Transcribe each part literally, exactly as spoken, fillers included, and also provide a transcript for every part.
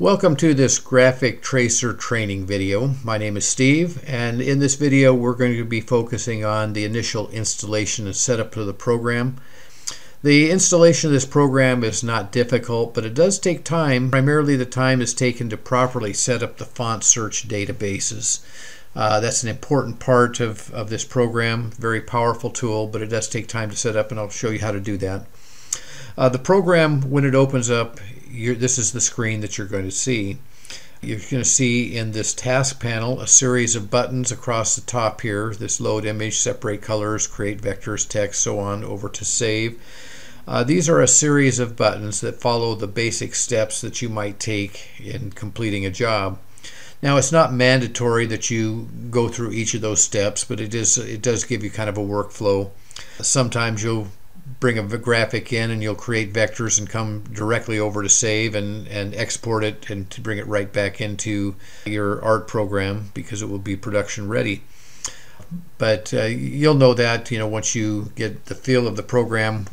Welcome to this Graphic Tracer training video. My name is Steve, and in this video we're going to be focusing on the initial installation and setup of the program. The installation of this program is not difficult, but it does take time. Primarily the time is taken to properly set up the font search databases. Uh, that's an important part of, of this program, very powerful tool, but it does take time to set up, and I'll show you how to do that. Uh, the program, when it opens up, You're, this is the screen that you're going to see. You're going to see in this task panel a series of buttons across the top here. This load image, separate colors, create vectors, text, so on, over to save. Uh, these are a series of buttons that follow the basic steps that you might take in completing a job. Now, it's not mandatory that you go through each of those steps, but it is it does give you kind of a workflow. Sometimes you'll bring a graphic in and you'll create vectors and come directly over to save and, and export it and to bring it right back into your art program because it will be production ready. But uh, you'll know that, you know, once you get the feel of the program,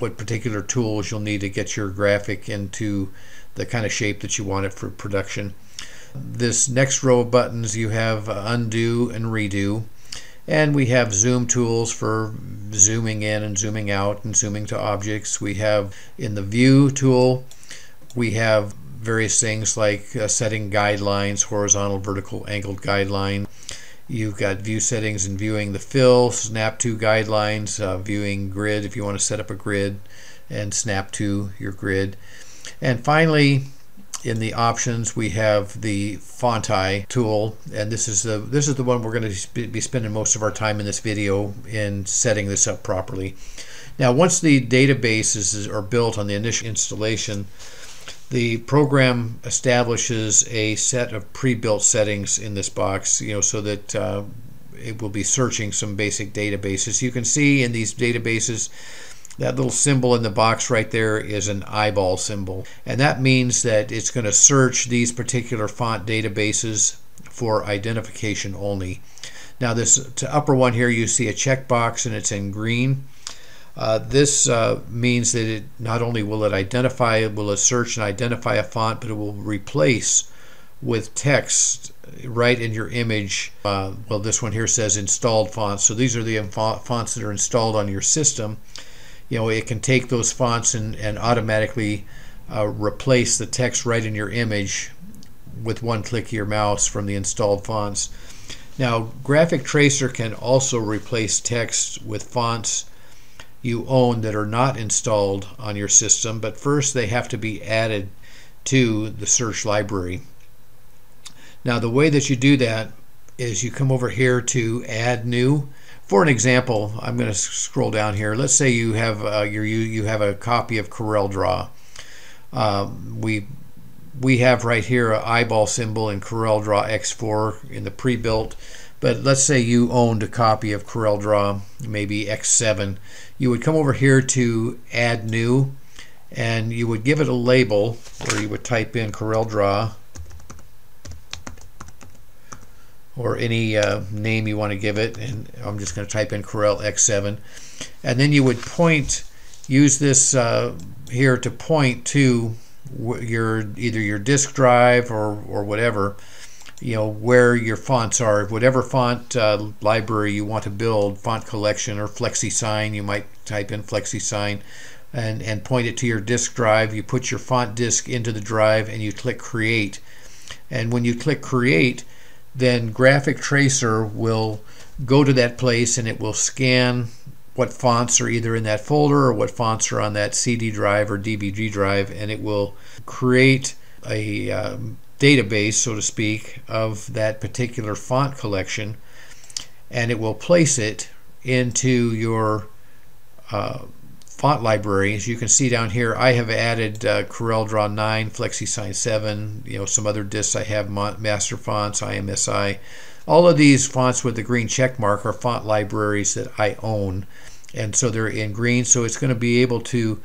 what particular tools you'll need to get your graphic into the kind of shape that you want it for production. This next row of buttons, you have undo and redo. And we have zoom tools for zooming in and zooming out and zooming to objects. We have in the view tool, we have various things like uh, setting guidelines, horizontal, vertical, angled guideline. You've got view settings and viewing the fill, snap to guidelines, uh, viewing grid if you want to set up a grid, and snap to your grid. And finally, in the options, we have the FontAI tool, and this is the this is the one we're going to be spending most of our time in this video in setting this up properly. Now, once the databases are built on the initial installation, the program establishes a set of pre-built settings in this box, you know, so that uh, it will be searching some basic databases. You can see in these databases, that little symbol in the box right there is an eyeball symbol, and that means that it's going to search these particular font databases for identification only. Now, this to upper one here, you see a checkbox, and it's in green. Uh, this uh, means that it not only will it identify, it will search and identify a font, but it will replace with text right in your image. Uh, well, this one here says installed fonts, so these are the fonts that are installed on your system. You know, it can take those fonts and, and automatically uh, replace the text right in your image with one click of your mouse from the installed fonts. Now, Graphic Tracer can also replace text with fonts you own that are not installed on your system, but first they have to be added to the search library. Now, the way that you do that is you come over here to Add New. For an example, I'm going to scroll down here. Let's say you have uh, your, you you have a copy of CorelDRAW. Um, we we have right here an eyeball symbol in CorelDRAW X four in the pre-built. But let's say you owned a copy of CorelDRAW, maybe X seven. You would come over here to Add New, and you would give it a label, or you would type in CorelDRAW, or any uh, name you want to give it, and I'm just going to type in Corel X seven, and then you would point, use this uh, here to point to your either your disk drive or or whatever, you know, where your fonts are, whatever font uh, library you want to build, font collection or FlexiSign. You might type in FlexiSign and and point it to your disk drive. You put your font disk into the drive and you click create, and when you click create, then Graphic Tracer will go to that place and it will scan what fonts are either in that folder or what fonts are on that C D drive or D V D drive, and it will create a um, database, so to speak, of that particular font collection, and it will place it into your uh, font library. As you can see down here, I have added uh, CorelDRAW nine, FlexiSign seven, you know, some other discs I have, master fonts, I M S I. All of these fonts with the green check mark are font libraries that I own, and so they're in green, so it's going to be able to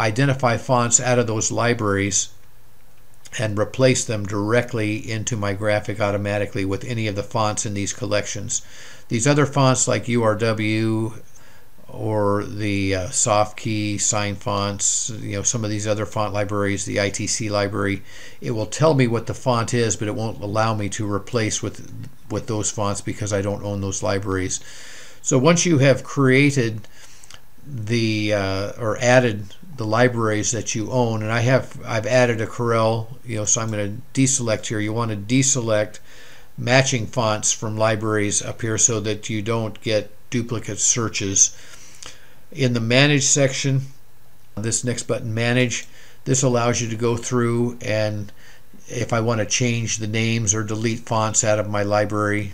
identify fonts out of those libraries and replace them directly into my graphic automatically with any of the fonts in these collections. These other fonts like U R W or the uh, soft key, sign fonts, you know, some of these other font libraries, the I T C library, it will tell me what the font is, but it won't allow me to replace with, with those fonts because I don't own those libraries. So once you have created the uh, or added the libraries that you own, and I have, I've added a Corel, you know, so I'm going to deselect here. You want to deselect matching fonts from libraries up here so that you don't get duplicate searches. In the manage section, this next button, manage, this allows you to go through, and if I want to change the names or delete fonts out of my library,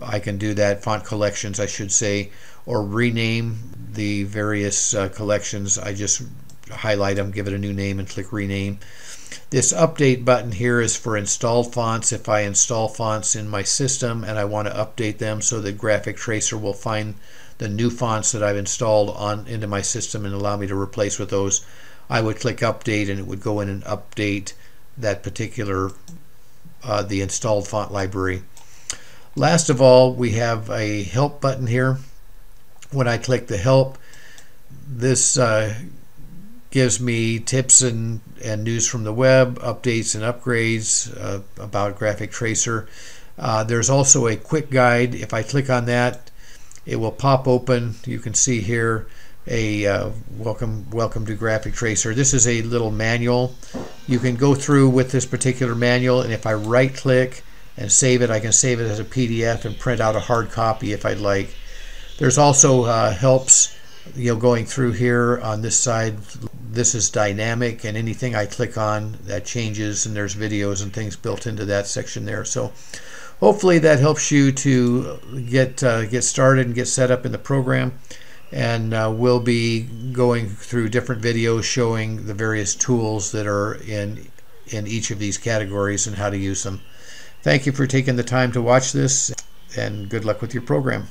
I can do that, font collections I should say, or rename the various uh, collections. I just highlight them, give it a new name, and click rename. This update button here is for installed fonts. If I install fonts in my system and I want to update them so that Graphic Tracer will find the new fonts that I've installed on into my system and allow me to replace with those, I would click update and it would go in and update that particular uh, the installed font library. Last of all, we have a help button here. When I click the help, this uh, gives me tips and, and news from the web, updates and upgrades uh, about Graphic Tracer. Uh, there's also a quick guide. If I click on that, it will pop open. You can see here a uh, welcome welcome to Graphic Tracer. This is a little manual. You can go through with this particular manual, and if I right click and save it, I can save it as a P D F and print out a hard copy if I'd like. There's also uh, helps, you know, going through here on this side. This is dynamic, and anything I click on that changes, and there's videos and things built into that section there. So hopefully that helps you to get uh, get started and get set up in the program, and uh, we'll be going through different videos showing the various tools that are in in each of these categories and how to use them. Thank you for taking the time to watch this, and good luck with your program.